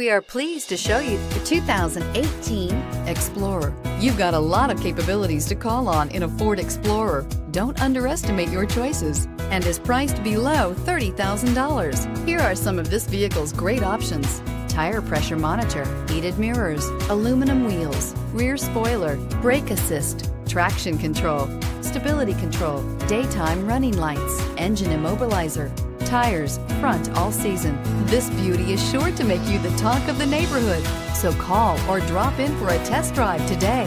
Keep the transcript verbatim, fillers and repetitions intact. We are pleased to show you the two thousand eighteen Explorer. You've got a lot of capabilities to call on in a Ford Explorer. Don't underestimate your choices, and is priced below thirty thousand dollars. Here are some of this vehicle's great options: tire pressure monitor, heated mirrors, aluminum wheels, rear spoiler, brake assist, traction control, stability control, daytime running lights, engine immobilizer, tires, front all season. This beauty is sure to make you the talk of the neighborhood. So call or drop in for a test drive today.